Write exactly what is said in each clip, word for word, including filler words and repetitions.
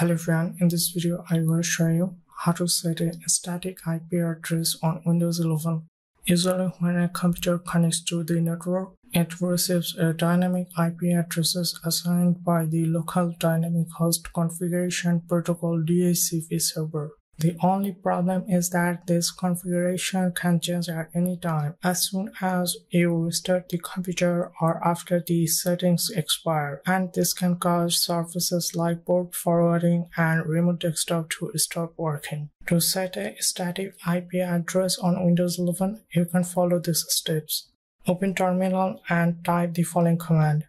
Hello everyone, in this video I will show you how to set a static I P address on Windows eleven. Usually when a computer connects to the network, it receives a dynamic I P addresses assigned by the local dynamic host configuration protocol D H C P server. The only problem is that this configuration can change at any time, as soon as you restart the computer or after the settings expire, and this can cause services like port forwarding and remote desktop to stop working. To set a static I P address on Windows eleven, you can follow these steps. Open terminal and type the following command.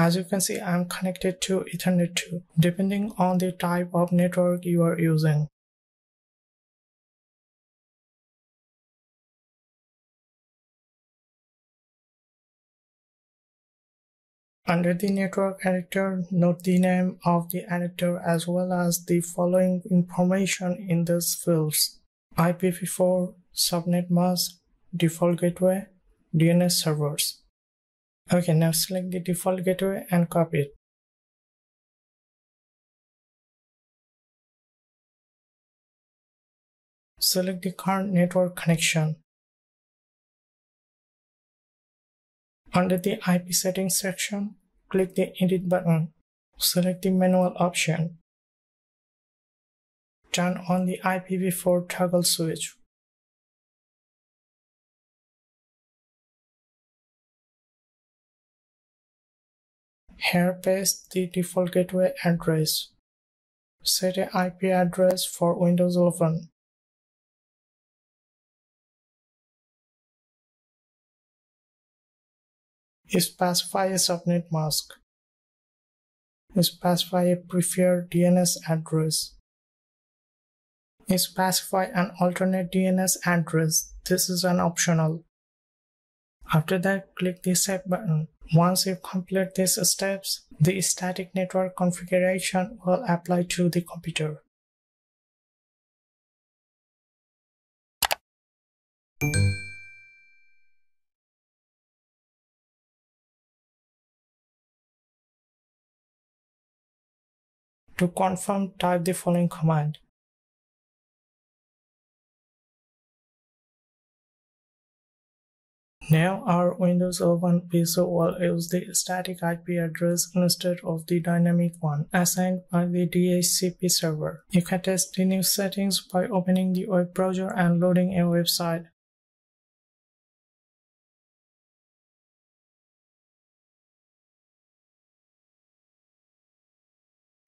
As you can see, I am connected to Ethernet two, depending on the type of network you are using. Under the network adapter, note the name of the adapter as well as the following information in these fields: I P v four, subnet mask, default gateway, D N S servers. Okay, now select the default gateway and copy it. Select the current network connection. Under the I P settings section, click the Edit button. Select the manual option. Turn on the I P v four toggle switch. Here paste the default gateway address. Set an I P address for Windows eleven. Specify a subnet mask. Specify a preferred D N S address. Specify an alternate D N S address. This is an optional. After that, click the Save button. Once you complete these steps, the static network configuration will apply to the computer. To confirm, type the following command. Now our Windows eleven P C will use the static I P address instead of the dynamic one assigned by the D H C P server. You can test the new settings by opening the web browser and loading a website.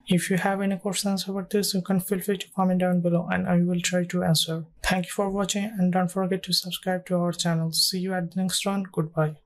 If you have any questions about this, you can feel free to comment down below and I will try to answer. Thank you for watching and don't forget to subscribe to our channel. See you at the next one. Goodbye.